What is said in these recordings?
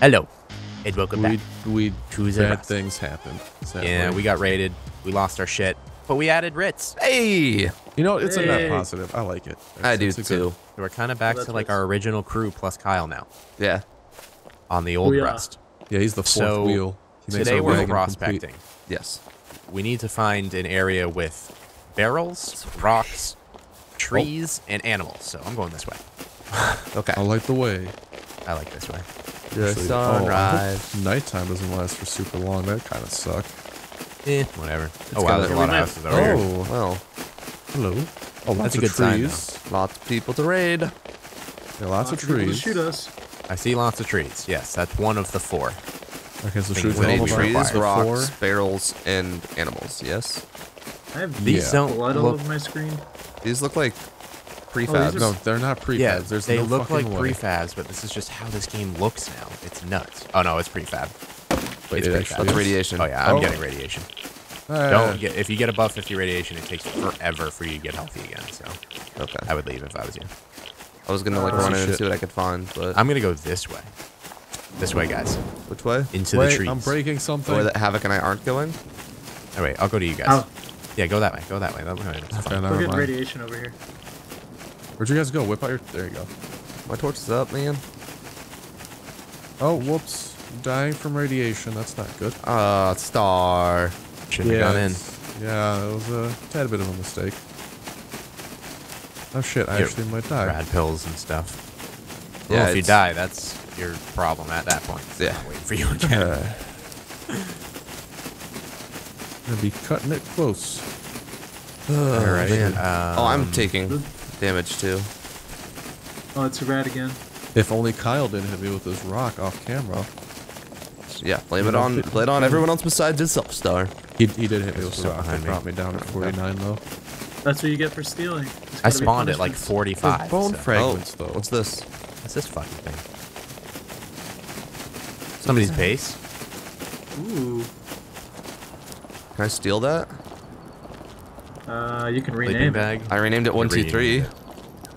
Hello, and welcome back. Bad things happen. Sadly. Yeah, we got raided. We lost our shit, but we added Ritz. Hey, you know it's a net positive. I like it. I do too. We're kind of back to like our original crew plus Kyle now. Yeah, on the old Rust. Yeah, he's the fourth wheel. Today we're prospecting. Yes, we need to find an area with barrels, rocks, trees, and animals. So I'm going this way. Okay. I like the way. I like this way. Yeah, sunrise. Oh, nighttime doesn't last for super long. That kind of sucked. Eh, whatever. It's wow, there's a lot of houses over here. Oh, well. Hello. Oh, lots of trees. Lots of people to raid. Yeah, lots of trees. Shoot us. I see lots of trees. Yes, that's one of the four. Okay, so shoot trees, rocks, barrels, and animals. Yes. I have these don't blood all over my screen. These look like prefabs. No, they're not prefabs. Yeah, they look like prefabs, but this is just how this game looks now. It's nuts. Oh no, it's prefab. Wait, it's prefab. It's radiation. Oh yeah, I'm getting radiation. Don't get. If you get above 50 radiation, it takes forever for you to get healthy again. So, okay, I would leave if I was you. I was gonna like run in and see what I could find, but I'm gonna go this way. This way, guys. Which way? Into the trees. I'm breaking something. Or that Havoc and I aren't going. Oh wait, I'll go to you guys. Yeah, go that way. Go that way. That way. Okay, we're getting radiation over here. Where'd you guys go? Whip out your... There you go. My torch is up, man. Oh, whoops. Dying from radiation. That's not good. Star. Shouldn't have gone in. Yeah, it was a tad bit of a mistake. Oh, shit. I actually might die. Rad pills and stuff. Well, if you die, that's your problem at that point. So yeah. I'm waiting for you again. I'm going to be cutting it close. All right. Man. Oh, I'm taking... damage too. Oh, it's rad again. If only Kyle didn't hit me with this rock off camera. Yeah, blame it on everyone else besides himself, Star. He did hit me with a rock. He brought me down at 49 though. That's what you get for stealing. I spawned at like 45. Bone fragments though. What's this? What's this fucking thing? Somebody's base. Ooh. Can I steal that? You can rename it. I renamed it 123.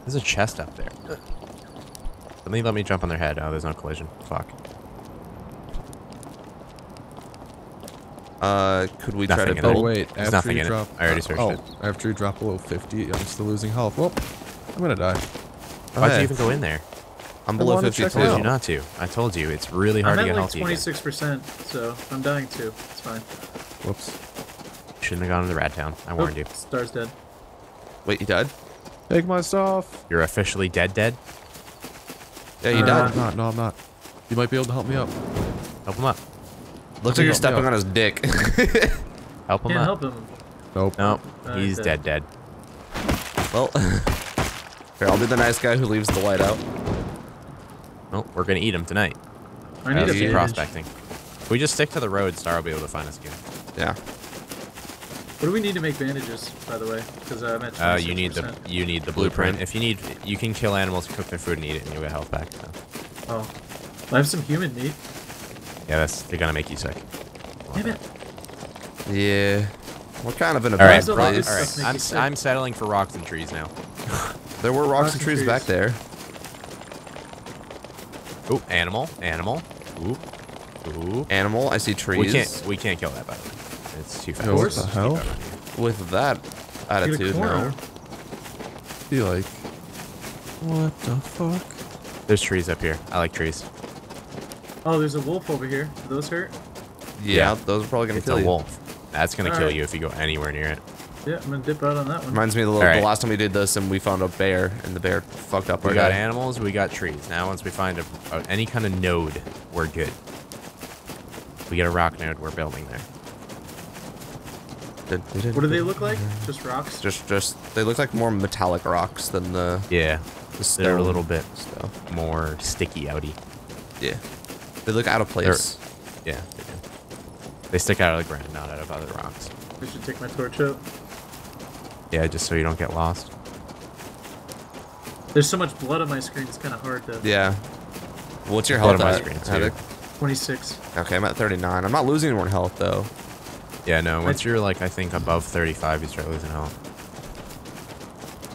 There's a chest up there. Somebody let me jump on their head. Oh, there's no collision. Fuck. Could we try to build? Oh, wait. There's nothing in it. I already searched it. After you drop below 50, I'm still losing health. Well, I'm gonna die. Why'd you even go in there? I'm below 50. I told you not to. I told you. It's really hard to get healthy again. I'm at like 26%, so I'm dying too. It's fine. Whoops. Shouldn't have gone to the Rat Town. I warned you. Star's dead. Wait, you died? Take my stuff. You're officially dead? Yeah, you died. I'm not. No, I'm not. You might be able to help me up. Help him up. Looks like you're stepping on his dick. Help him up. Help him. Nope. Nope. He's dead. Well, here, I'll be the nice guy who leaves the light out. Well, we're going to eat him tonight. I need to keep prospecting. If we just stick to the road, Star will be able to find us again. Yeah. What do we need to make bandages, by the way? Because I'm at 26%. You need the blueprint. If you need, you can kill animals, cook their food, and eat it, and you'll get health back. So. Oh, I have some human meat. Yeah, they're gonna make you sick. Damn it. Yeah, we're kind of in a bad place. All right, I'm settling for rocks and trees now. There were rocks and trees back there. Ooh, animal. Ooh, animal. I see trees. We can't kill that, by the way. It's too fast. What the hell? With that attitude, no. Be like, what the fuck? There's trees up here. I like trees. Oh, there's a wolf over here. Do those hurt? Yeah, those are probably gonna kill you. It's a wolf. That's gonna kill you if you go anywhere near it. Yeah, I'm gonna dip out on that one. Reminds me of the last time we did this and we found a bear and the bear fucked up our guy. We got animals, we got trees. Now once we find any kind of node, we're good. If we get a rock node, we're building there. What do they look like? Just rocks? Just they look like more metallic rocks than the stone. They're a little bit more sticky outy. Yeah, they look out of place. They're, they do. They stick out of the ground, not out of other rocks. I should take my torch out. Yeah, just so you don't get lost. There's so much blood on my screen; it's kind of hard to. Yeah. What's your health on my screen? 26. Okay, I'm at 39. I'm not losing any more health though. Yeah, no, once you're, like, I think above 35, you start losing health.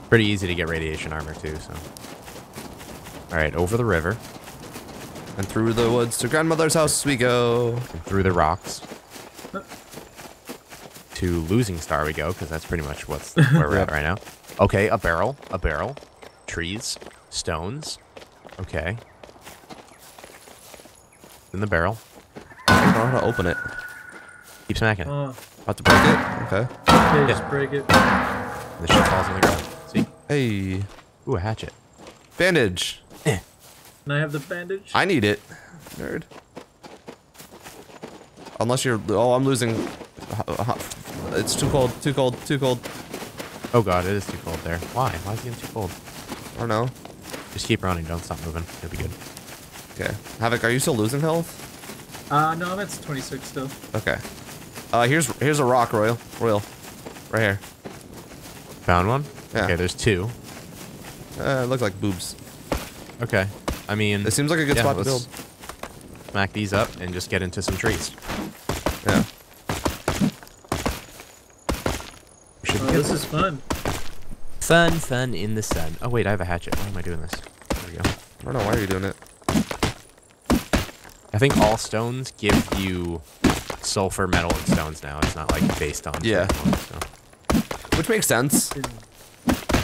Pretty easy to get radiation armor, too, so. All right, over the river. And through the woods to grandmother's house we go. And through the rocks. To Losing Star we go, because that's pretty much where we're at right now. Okay, a barrel, trees, stones. Okay. In the barrel. I don't know how to open it. Keep smacking it. About to break it? Okay. Okay, just break it. And the shit falls on the ground. See? Hey. Ooh, a hatchet. Bandage. Can I have the bandage? I need it. Nerd. Unless you're... Oh, I'm losing... It's too cold, too cold, too cold. Oh god, it is too cold there. Why? Why is it getting too cold? I don't know. Just keep running. Don't stop moving. It'll be good. Okay. Havoc, are you still losing health? No, I'm at 26 still. Okay. Here's a rock, Royal. Right here. Found one? Yeah. Okay, there's two. It looks like boobs. Okay. I mean... It seems like a good spot to build. Smack these up and just get into some trees. Yeah. Oh, this is fun. Fun in the sun. Oh wait, I have a hatchet. Why am I doing this? There we go. I don't know why you're doing it. I think all stones give you sulfur, metal, and stones now. It's not like based on. Yeah. Stone, so. Which makes sense.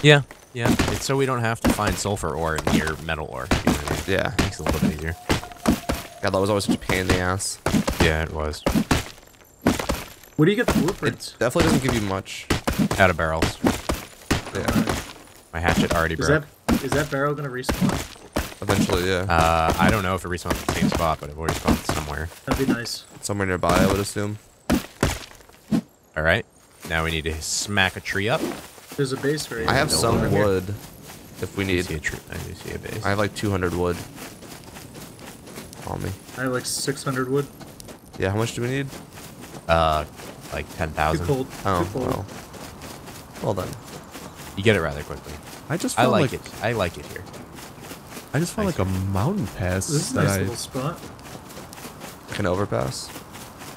Yeah. It's so we don't have to find sulfur ore near metal ore. You know what I mean? Yeah. It makes it a little bit easier. God, that was always such a pain in the ass. Yeah, it was. Where do you get the blueprints? It definitely doesn't give you much. Out of barrels. Yeah. My hatchet already broke. Is that barrel gonna respawn? Eventually, yeah. I don't know if it respawns at the same spot, but it will respawn somewhere. That'd be nice. Somewhere nearby, I would assume. All right. Now we need to smack a tree up. There's a base right here. I have some wood. If we need. I do see a base. I have like 200 wood. On me. I have like 600 wood. Yeah. How much do we need? Like 10,000. Too cold. Oh. Too cold. Well. Well done. You get it rather quickly. I like it here. I just found like a mountain pass. This is a nice little spot. Like an overpass.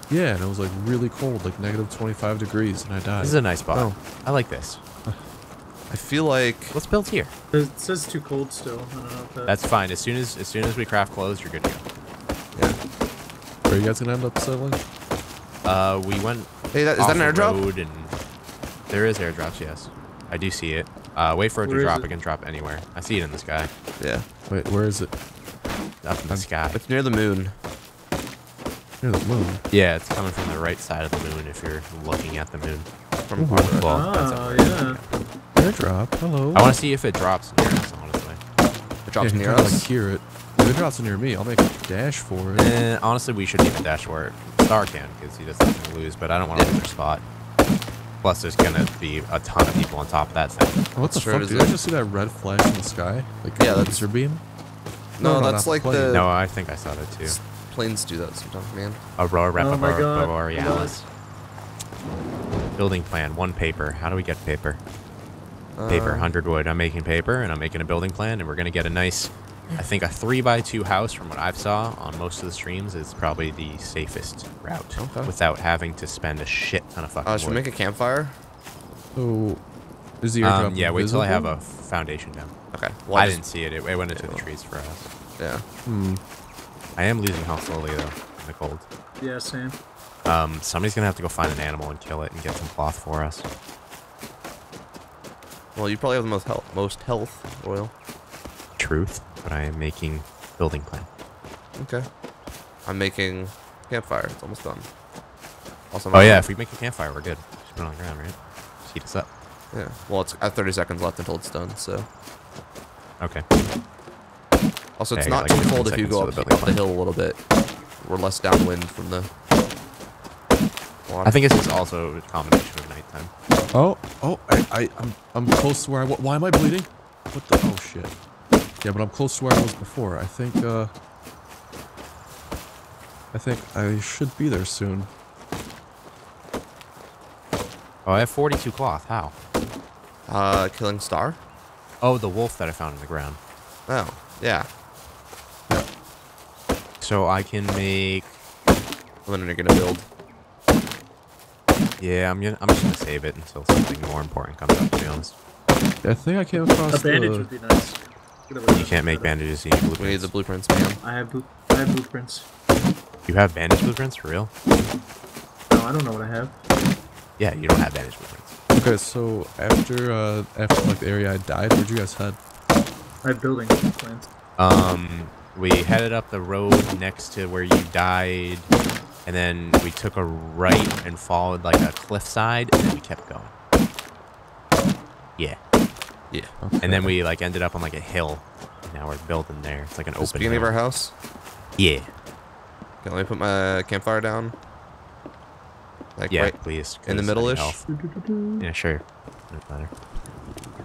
Yeah, and it was like really cold, like -25 degrees, and I died. This is a nice spot. Oh. I like this. I feel like let's build here. It says too cold still. I don't know if that's fine. As soon as we craft clothes, you're good to go. Yeah. Where are you guys gonna end up settling? We went. Hey, is that an airdrop? There is airdrops, yes. I do see it. Wait for it to drop. It can drop anywhere. I see it in the sky. Yeah. Wait, where is it? Up in the sky. It's near the moon. Near the moon? Yeah, it's coming from the right side of the moon if you're looking at the moon. From the ball. Oh, yeah. Airdrop, hello. I want to see if it drops near us, honestly. If it drops near us? I hear it. If it drops near me, I'll make a dash for it. And honestly, we shouldn't even dash for it. Star can, because he doesn't lose, but I don't want to lose our spot. Plus, there's gonna be a ton of people on top of that thing. What the fuck? Did I just see that red flash in the sky? Like yeah, that's your beam. No, that's like the. No, I think I saw that too. Planes do that sometimes, man. Aurora Borealis. Building plan, one paper. How do we get paper? Paper, 100 wood. I'm making paper, and I'm making a building plan, and we're gonna get a nice, I think a 3x2 house. From what I've saw on most of the streams, is probably the safest route without having to spend a shit ton of fucking. Should we make a campfire? Oh, is the airdrop yeah, wait till I have a foundation down. Okay. Well, I didn't see it. It went into the trees for us. Yeah. I am losing health slowly though in the cold. Yeah, same. Somebody's gonna have to go find an animal and kill it and get some cloth for us. Well, you probably have the most health, Royal. Truth, but I am making building plan. Okay. I'm making campfire. It's almost done. Also, oh yeah, if we make a campfire, we're good. Just put it on the ground, right? Just heat us up. Yeah. Well, it's at 30 seconds left until it's done, so. Okay. Also, it's not too cold if you go up the hill a little bit. We're less downwind from the water. I think it's just also a combination of nighttime. I'm close to where I was. Why am I bleeding? What the? Oh shit. Yeah, but I'm close to where I was before. I think I should be there soon. Oh, I have 42 cloth. How? Killing Star? Oh, the wolf that I found in the ground. Oh, yeah. So I can make... When are you gonna build? Yeah, I'm just gonna save it until something more important comes up, to be honest. I think I came across a bandage would be nice. You can't make bandages. You need blueprints. We need the blueprints, man. I have blueprints. I have blueprints. You have bandage blueprints? For real? No, I don't know what I have. Yeah, you don't have bandage blueprints. Okay, so after like the area I died, where'd you guys head? I have building plans. We headed up the road next to where you died, and then we took a right and followed like a cliffside, and then we kept going. Yeah. Yeah. Okay. And then we like ended up on like a hill. Now we're building there. It's like an open beginning of our house? Yeah. Okay, let me put my campfire down. Like yeah, right please. In the middle-ish? Yeah, sure. No matter.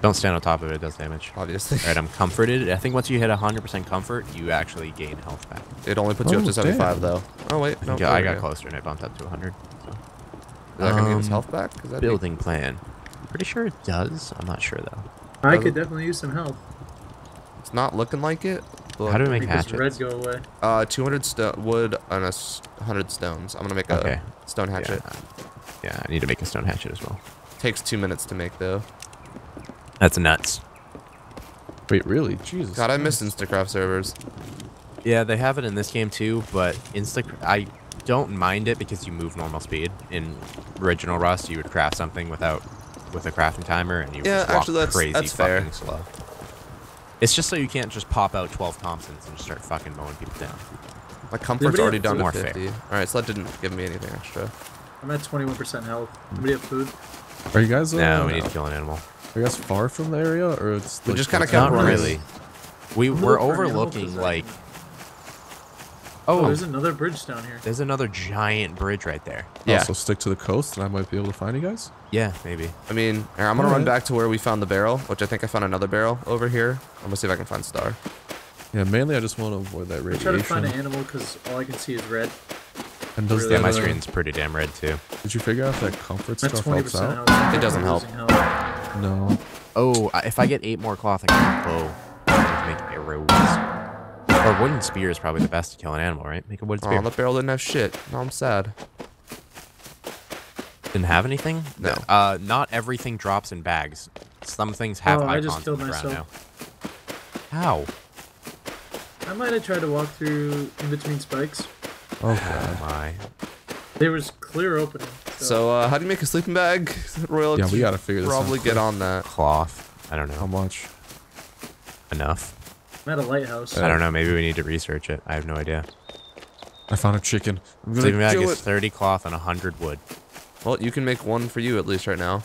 Don't stand on top of it. It does damage. Obviously. All right, I'm comforted. I think once you hit 100% comfort, you actually gain health back. It only puts you up to 75, though. Oh, wait. No, yeah, I got closer, and it bumped up to 100. So. Is that going to give us health back? Building plan. I'm pretty sure it does. I'm not sure, though. I could definitely use some health. It's not looking like it. How do we make hatchets? Red go away. 200 wood on 100 stones. I'm going to make a stone hatchet. Yeah, I need to make a stone hatchet as well. Takes 2 minutes to make, though. That's nuts. Wait, really? Jesus. God, I miss Instacraft servers. Yeah, they have it in this game too, but I don't mind it because you move normal speed. In original Rust, you would craft something with a crafting timer, and you would just walk crazy fucking slow. It's just so you can't just pop out 12 Thompsons and just start fucking mowing people down. My comfort's already down to 50. All right, so that didn't give me anything extra. I'm at 21% health. Do we have food? Are you guys? No, we need to kill an animal. Are you guys far from the area, or it's like, we just kind of kept running? Really. We're overlooking like. Oh, there's another bridge down here. There's another giant bridge right there. Yeah. Oh, so stick to the coast, and I might be able to find you guys. Yeah, maybe. I mean, I'm gonna run back to where we found the barrel, which I think I found another barrel over here. I'm gonna see if I can find Star. Yeah, mainly I just want to avoid that radiation. I'm trying to find an animal because all I can see is red. And does really? Yeah, my screen's pretty damn red too. Did you figure out if that comfort stuff helps out? It doesn't help. No. Oh, if I get 8 more cloth, I can bow. I can make arrows. Or wooden spear is probably the best to kill an animal, right? Make a wooden spear. Oh, the barrel didn't have shit. No, I'm sad. Didn't have anything? No. Not everything drops in bags. Some things have icons on the ground now. How? I might have tried to walk through in between spikes. Oh, God. Oh, my. There was clear opening. So, how do you make a sleeping bag, Royal? Yeah, we gotta figure this out. Probably get on that. Cloth. I don't know. How much? Enough. I'm at a lighthouse. I don't know. Maybe we need to research it. I have no idea. I found a chicken. Sleeping bag is 30 cloth and 100 wood. Well, you can make one for you at least right now.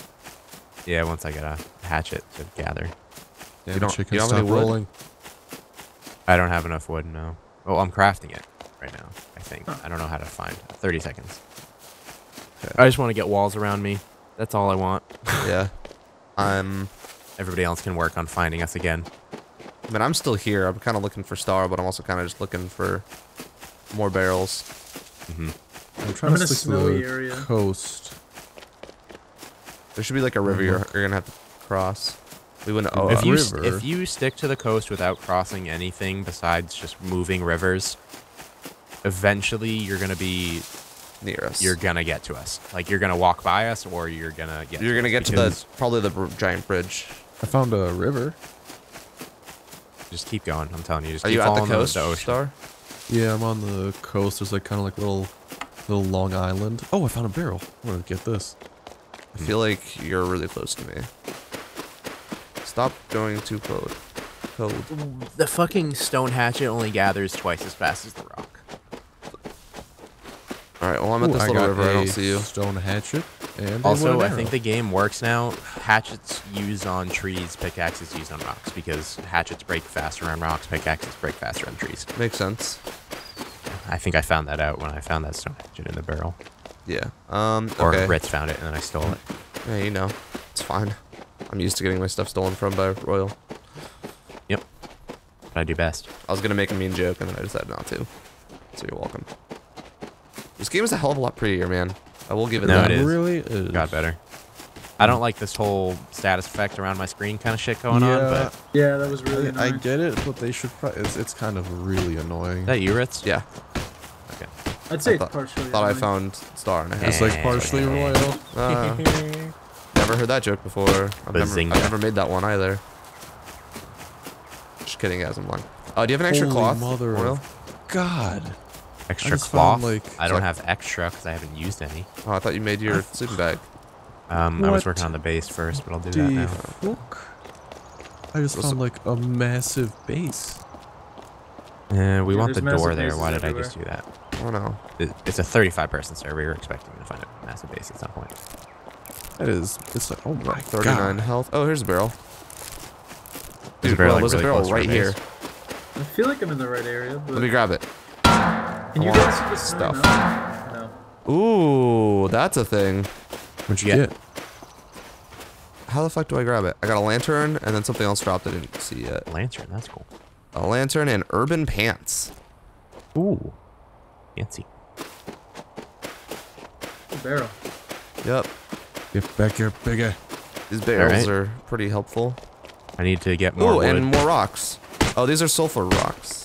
Yeah, once I get a hatchet to gather. Yeah, you don't have any wood? I don't have enough wood, no. Oh, I'm crafting it right now, I think. I don't know how to find. 30 seconds. I just want to get walls around me. That's all I want. Yeah. Everybody else can work on finding us again. I mean, I'm still here. I'm kind of looking for Star, but I'm also kind of just looking for more barrels. Mm-hmm. I'm trying to stick to the coast. There should be like a river you're going to have to cross. We wouldn't owe a river. If you stick to the coast without crossing anything besides just moving rivers, eventually you're going to be near us. You're gonna get to us. Like you're gonna walk by us, or you're gonna get. You're gonna get to the probably the giant bridge. I found a river. Just keep going. I'm telling you. Just keep following the coast, Star? Yeah, I'm on the coast. There's like kind of like little Long Island. Oh, I found a barrel. I'm gonna get this. I feel like you're really close to me. Stop going too close. The fucking stone hatchet only gathers twice as fast as the rock. All right. Well, I'm at this little river. I don't see you. Stone hatchet. And also, I think the game works now. Hatchets used on trees, pickaxes used on rocks, because hatchets break faster on rocks, pickaxes break faster on trees. Makes sense. I think I found that out when I found that stone hatchet in the barrel. Yeah. Or Ritz found it and then I stole it. Yeah, you know, it's fine. I'm used to getting my stuff stolen from by Royal. Yep. But I do best. I was gonna make a mean joke and then I decided not to. So you're welcome. This game is a hell of a lot prettier, man. I will give it that. It really is. Got better. I don't like this whole status effect around my screen kind of shit going on, but... Yeah, that was really annoying. I get it, but they should probably... It's kind of really annoying. Is that you, Ritz? Yeah. Okay. I'd say it's partially annoying. I thought I found Star and a half. It's like partially Royal. Never heard that joke before. I've never made that one either. Just kidding, guys. I'm lying. Do you have an extra cloth, Royal? God. Extra cloth? Like, I don't have extra because I haven't used any. Oh, I thought you made your sleeping bag. I was working on the base first, but I'll do that now. Fuck? I just found like a massive base. We want the door there. Why did I just do that? Oh no. It's a 35-person server. We were expecting to find a massive base at some point. That is. It's like, oh my 39 God. Health. Oh, here's a barrel. Dude, there's a barrel right here. I feel like I'm in the right area. But... Let me grab it. Can you get some stuff? No. Ooh, that's a thing. What'd you get? How the fuck do I grab it? I got a lantern and then something else dropped I didn't see yet. Lantern, that's cool. A lantern and urban pants. Ooh. Fancy. A barrel. Yep. Get back here, bigger. These barrels are pretty helpful. I need to get more wood. And more rocks. Oh, these are sulfur rocks.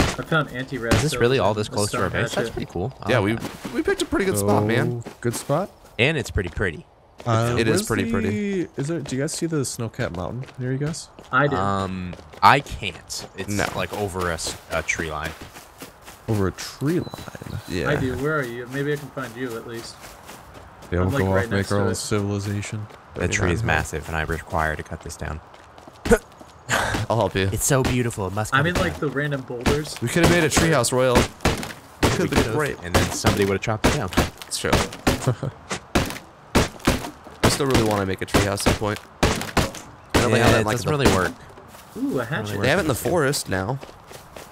I found anti-rat. Is this really all this close to our base? That's pretty cool. Yeah, we picked a pretty good spot, man. Good spot. And it's pretty pretty. It is pretty pretty. Is there? Do you guys see the snow-capped mountain near you guys? I did. I can't. It's like over a tree line. Over a tree line. Yeah. I do. Where are you? Maybe I can find you at least. Yeah, we'll go off, make our own civilization. The tree is massive, and I require to cut this down. I'll help you. It's so beautiful. It must. I mean, like the random boulders. We could have made a treehouse, Royal. Could have been great. And then somebody would have chopped it down. It's true. I still really want to make a treehouse at some point. Yeah, it doesn't really work. Ooh, a hatchet. They have it in the forest now.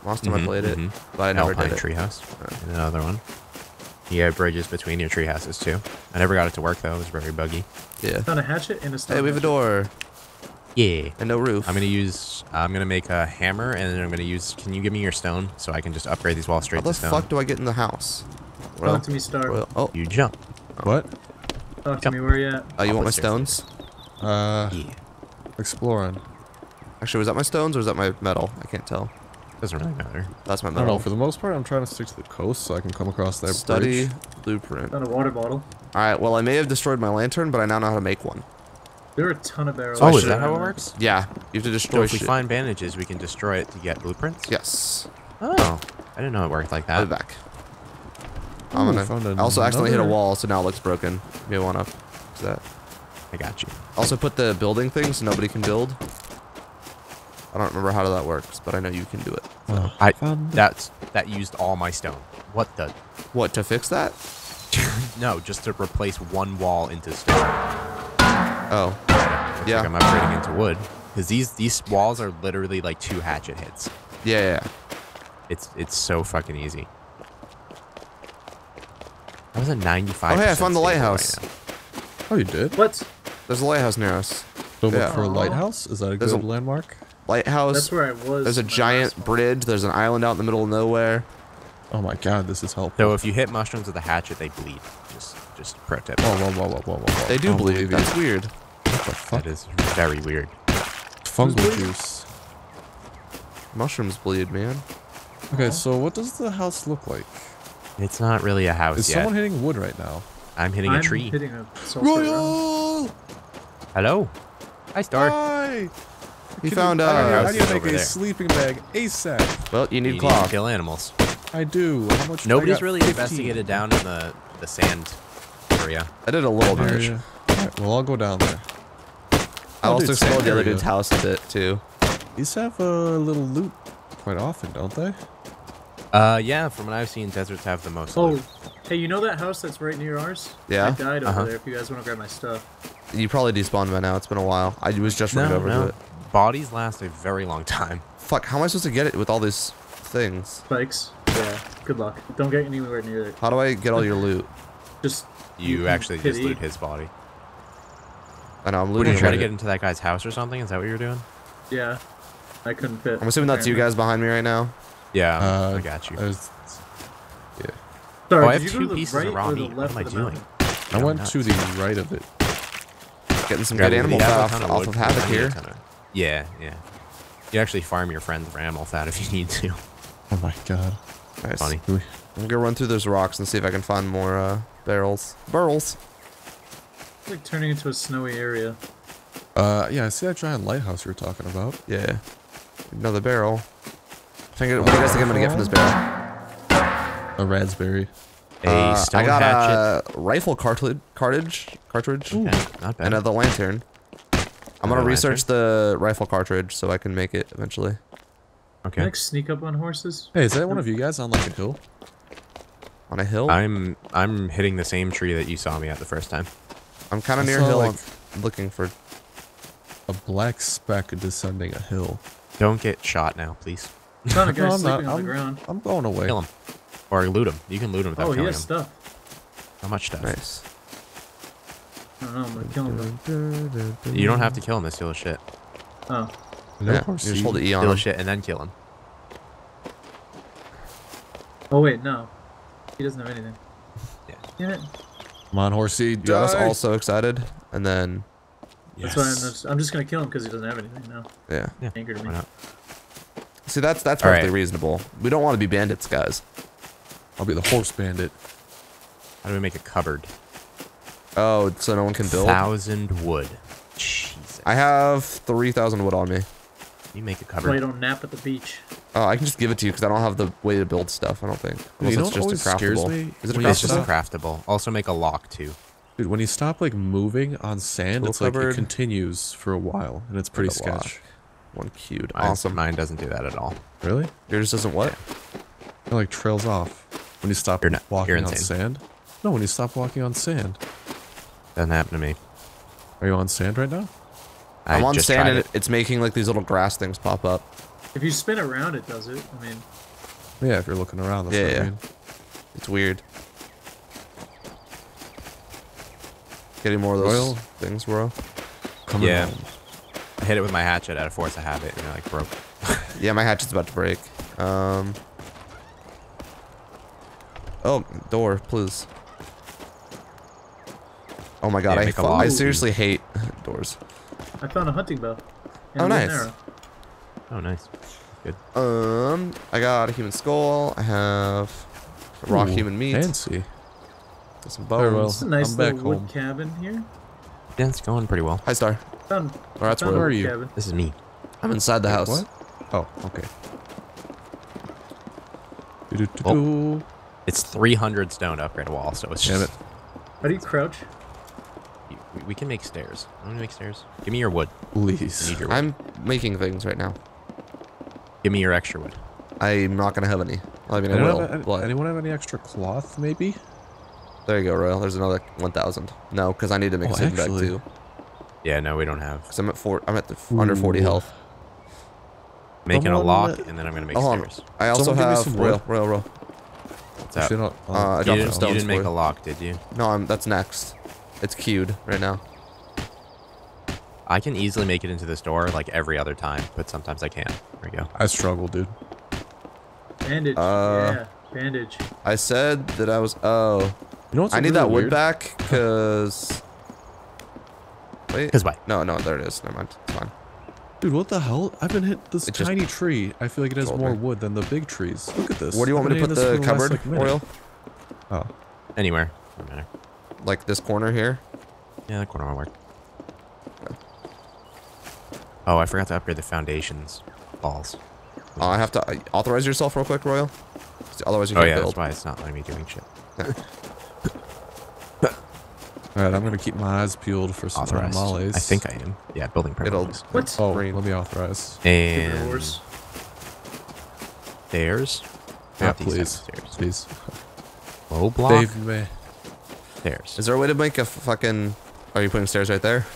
Last time I played it, but I never did it. Treehouse. And another one. You have bridges between your tree houses too. I never got it to work though. It was very buggy. Yeah. Found a hatchet and a stone. Hey, we have a door. Yeah. And no roof. I'm gonna use. I'm gonna make a hammer, and then I'm gonna use. Can you give me your stone so I can just upgrade these walls straight to stone? How the fuck do I get in the house? Well, to me, Star. Well, oh, you jump. What? Talk to me, where you at? You want my stones? Yeah. Exploring. Actually, was that my stones or was that my metal? I can't tell. Doesn't really matter. That's my metal. I don't know, for the most part, I'm trying to stick to the coast so I can come across that bridge. Study blueprint. Got a water bottle. Alright, well, I may have destroyed my lantern, but I now know how to make one. There are a ton of barrels. Oh, is that how it works? Yeah. You have to destroy shit. If we find bandages, we can destroy it to get blueprints? Yes. Oh. I didn't know it worked like that. I'll be back. I also accidentally hit a wall, so now it looks broken. You want to fix that? I got you. Also put the building thing so nobody can build. I don't remember how that works, but I know you can do it. So. Oh, that used all my stone. What the? What, to fix that? No, just to replace one wall into stone. Oh. Looks like I'm upgrading into wood. Because these walls are literally like 2 hatchet hits. Yeah, yeah. It's so fucking easy. That was a 95%. Oh, hey, I found the lighthouse. Right oh, you did? What? There's a lighthouse near us. So look for a lighthouse? Is that a good landmark? Lighthouse. That's where I was. There's a giant bridge. There's an island out in the middle of nowhere. Oh my God, this is helpful. So if you hit mushrooms with a hatchet, they bleed. Just pro tip. Whoa. They do bleed. That's weird. What the fuck? That is very weird. Fungal juice. Mushrooms bleed, man. Okay, so what does the house look like? It's not really a house yet. Is someone hitting wood right now? I'm hitting a tree. Hitting a Royal! Hello. Hi, Star. Hi. He found out. How do you make a sleeping bag ASAP? Well, you need cloth. You need to kill animals. I do. How much? Nobody's really investigated down in the sand area. I did a little bit. Alright, well, I'll go down there. I also explored the other dude's house a bit, too. These have a little loot quite often, don't they? Yeah, from what I've seen, deserts have the most. Oh, hey, you know that house that's right near ours? Yeah. I died over there if you guys want to grab my stuff. You probably despawned by now. It's been a while. I was just running over to it. Bodies last a very long time. Fuck, how am I supposed to get it with all these things? Spikes. Yeah, good luck. Don't get anywhere near it. How do I get all your loot? Just... You actually just loot his body. I know, I'm looting. Were you trying to get into that guy's house or something? Is that what you were doing? Yeah. I couldn't fit. I'm assuming that's you guys behind me right now. Yeah, I got you. Yeah. Sorry, I have 2 pieces of raw meat. What am I doing? I went to the right of it. Getting some good animal fat off of Havoc here. Yeah, yeah. You actually farm your friends for animal fat if you need to. Oh my God. Nice. Funny. I'm going to run through those rocks and see if I can find more barrels. Burls. It's like turning into a snowy area. Yeah, I see that giant lighthouse you were talking about. Yeah. Another barrel. What do you guys think I'm gonna get from this barrel? A raspberry. A stone I got hatchet. A rifle cartridge. Ooh, not bad. And the lantern. I'm gonna research the rifle cartridge so I can make it eventually. Okay. Can I sneak up on horses? Hey, is that one of you guys on like a hill? On a hill? I'm hitting the same tree that you saw me at the first time. I'm kind of near a hill. Like, I'm looking for a black speck descending a hill. Don't get shot now, please. Not a guy sleeping on the ground. I'm going away. Kill him. Or loot him. You can loot him without killing him. Oh, he has stuff. How much stuff? Nice. I don't know, I'm gonna kill him though. You don't have to kill him to steal his shit. Oh. No, yeah, you just hold the E on him. Steal his shit and then kill him. Oh wait, no. He doesn't have anything. Yeah. Damn it. Come on, horsey. I was also excited. And then... Yes. That's why I'm just gonna kill him because he doesn't have anything now. Yeah. Angered me. Why not? See, that's perfectly reasonable. We don't want to be bandits, guys. I'll be the horse bandit. How do we make a cupboard? Oh, so no one can build? 1,000 wood. Jesus. I have 3,000 wood on me. You make a cupboard. That's why you don't nap at the beach. Oh, I can just give it to you because I don't have the way to build stuff, I don't think. Unless it's just a craftable. Is it a craftable? It's just a craftable. Also make a lock, too. Dude, when you stop, like, moving on sand, it's like it continues for a while, and it's pretty sketch. One cubed. Awesome. Mine doesn't do that at all. Really? Yours doesn't what? It like trails off. When you stop walking on sand? No, when you stop walking on sand. Doesn't happen to me. Are you on sand right now? I'm on sand and it's making like these little grass things pop up. If you spin around it does it, I mean. Yeah, if you're looking around, that's what I mean. It's weird. Getting more of those Royal things, bro. Coming on. I hit it with my hatchet out of force. I have it, and it like broke. Yeah, my hatchet's about to break. Oh, door, please. Oh my god, I seriously hate doors. I found a hunting bow. Oh nice. Oh nice. Good. I got a human skull. I have raw human meat. Fancy. Got some bones. It's a nice little wood cabin here. Yeah, it's going pretty well. Hi, Star. Where are you? Cabin. This is me. I'm inside the house. What? Oh, okay. Oh. It's 300 stone to upgrade a wall, so it's just... How do you crouch? We can make stairs. I'm gonna make stairs. Give me your wood. Please. Your wood. I'm making things right now. Give me your extra wood. I'm not gonna have any. I mean, I will. Anyone have any extra cloth, maybe? There you go, Royal. There's another 1,000. No, because I need to make a sleeping bag, too. Yeah, no, we don't have. Because I'm at under 40 health. Making a lock, and then I'm going to make stairs. I also have Royal. What's up? I dropped some stones. You didn't make a lock, did you? No, that's next. It's queued right now. I can easily make it into this door like every other time, but sometimes I can't. There we go. I struggle, dude. Bandage. Yeah, bandage. I said that I was... Oh. You know what's really weird? I need that wood back, because... Wait. Because what? No, there it is. Never mind. It's fine. Dude, what the hell? I've been hit this tiny tree. I feel like it has more wood than the big trees. Look at this. Where do you want me to put the cupboard, Royal? Oh. Anywhere. Doesn't matter. Like this corner here? Yeah, that corner will work. Okay. Oh, I forgot to upgrade the foundations. Balls. I have to authorize yourself real quick, Royal. Otherwise you can't build. That's why it's not letting me doing shit. Alright, I'm gonna keep my eyes peeled for some tamales. I think I am. Yeah, building permits. What? Oh, let me authorize. And... Stairs? Yeah, please. Please. Low block? Save me. Stairs. Is there a way to make a fucking... Are you putting stairs right there?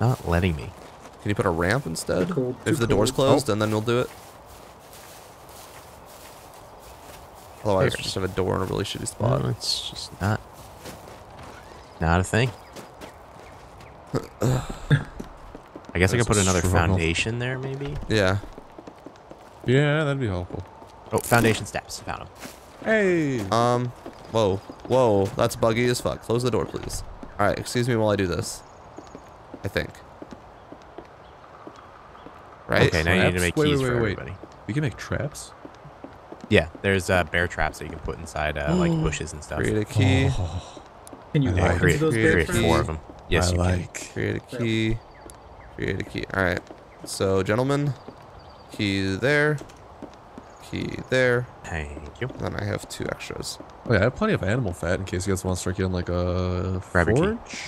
Not letting me. Can you put a ramp instead? If the door's closed, then we'll do it. Otherwise, we just have a door in a really shitty spot. No, it's just not... Not a thing. I guess I could put another foundation there, maybe? Yeah. Yeah, that'd be helpful. Oh, foundation steps. Found them. Hey! Whoa. That's buggy as fuck. Close the door, please. Alright, excuse me while I do this. I think. Right? Okay, now you need to make keys for everybody. We can make traps? Yeah, there's bear traps that you can put inside, like, bushes and stuff. Create a key. Oh. Can you create 4 of them? Yes, you can. Create a key. Create a key. All right. So, gentlemen, key there. key there. Thank you. And then I have 2 extras. Oh yeah, I have plenty of animal fat in case you guys want to start getting like a forge.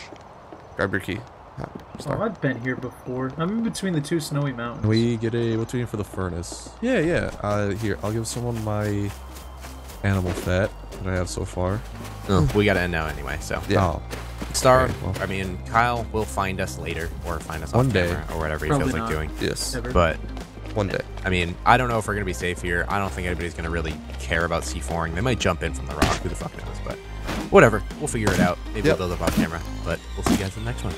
Grab your key. Oh, I've been here before. I'm in between the 2 snowy mountains. We get a, what's we need for the furnace? Yeah, yeah. Here, I'll give someone my animal fat that I have so far. Oh, we gotta end now anyway, so. Yeah. Oh. Star, right, well. I mean, Kyle will find us later or find us one day or whatever he feels like doing. Yes. Ever. But one day. I mean, I don't know if we're gonna be safe here. I don't think anybody's gonna really care about C4ing. They might jump in from the rock. Who the fuck knows? But whatever. We'll figure it out. Maybe we'll build up off camera. But we'll see you guys in the next one.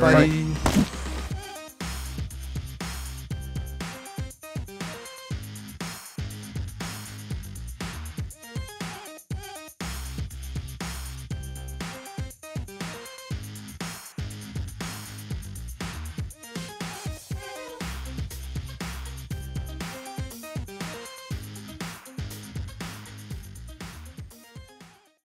Bye. Bye.